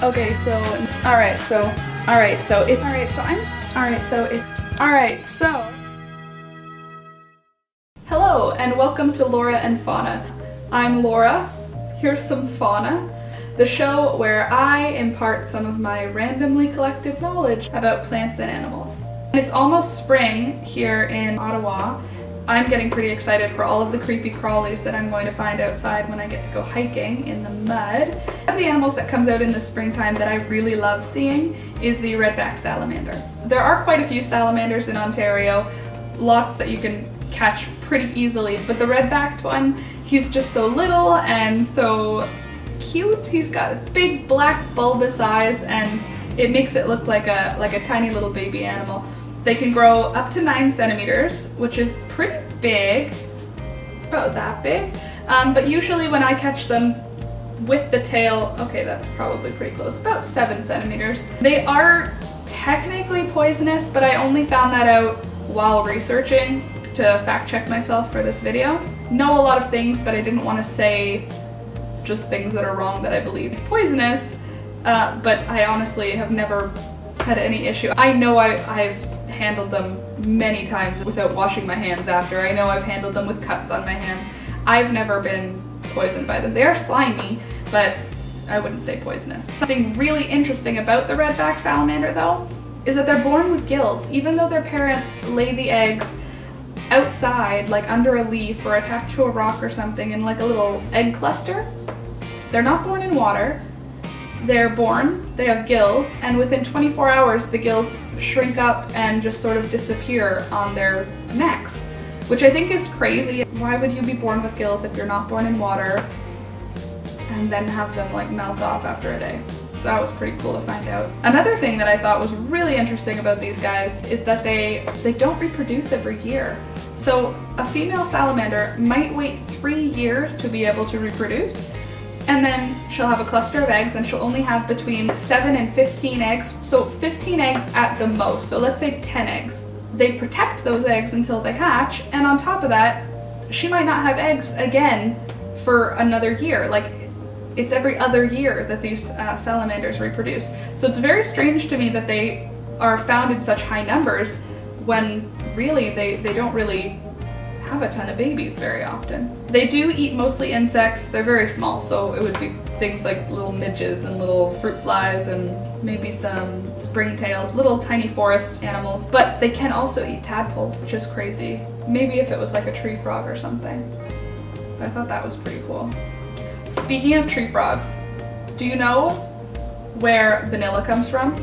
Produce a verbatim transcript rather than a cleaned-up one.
Okay, so all right, so all right, so it's all right, so I'm all right, so it's all right, so. Hello and welcome to Laura and Fauna. I'm Laura. Here's some fauna. The show where I impart some of my randomly collected knowledge about plants and animals. It's almost spring here in Ottawa. I'm getting pretty excited for all of the creepy crawlies that I'm going to find outside when I get to go hiking in the mud. One of the animals that comes out in the springtime that I really love seeing is the red-backed salamander. There are quite a few salamanders in Ontario, lots that you can catch pretty easily, but the red-backed one, he's just so little and so cute. He's got big black bulbous eyes and it makes it look like a like a tiny little baby animal. They can grow up to nine centimeters, which is pretty big, about that big. Um, but usually when I catch them with the tail, okay, that's probably pretty close, about seven centimeters. They are technically poisonous, but I only found that out while researching to fact check myself for this video. Know a lot of things, but I didn't want to say just things that are wrong that I believe is poisonous, uh, but I honestly have never had any issue. I know I, I've handled them many times without washing my hands after. I know I've handled them with cuts on my hands. I've never been poisoned by them. They are slimy, but I wouldn't say poisonous. Something really interesting about the red-backed salamander though is that they're born with gills. Even though their parents lay the eggs outside, like under a leaf or attached to a rock or something in like a little egg cluster, they're not born in water. They're born, they have gills, and within twenty-four hours the gills shrink up and just sort of disappear on their necks, which I think is crazy. Why would you be born with gills if you're not born in water and then have them like melt off after a day? So that was pretty cool to find out. Another thing that I thought was really interesting about these guys is that they, they don't reproduce every year. So a female salamander might wait three years to be able to reproduce, and then she'll have a cluster of eggs and she'll only have between seven and fifteen eggs. So fifteen eggs at the most, so let's say ten eggs. They protect those eggs until they hatch, and on top of that, she might not have eggs again for another year. Like, it's every other year that these uh, salamanders reproduce. So it's very strange to me that they are found in such high numbers when really they, they don't really have a ton of babies very often. They do eat mostly insects. They're very small, so it would be things like little midges and little fruit flies and maybe some springtails, little tiny forest animals. But they can also eat tadpoles, which is crazy. Maybe if it was like a tree frog or something. But I thought that was pretty cool. Speaking of tree frogs, do you know where vanilla comes from?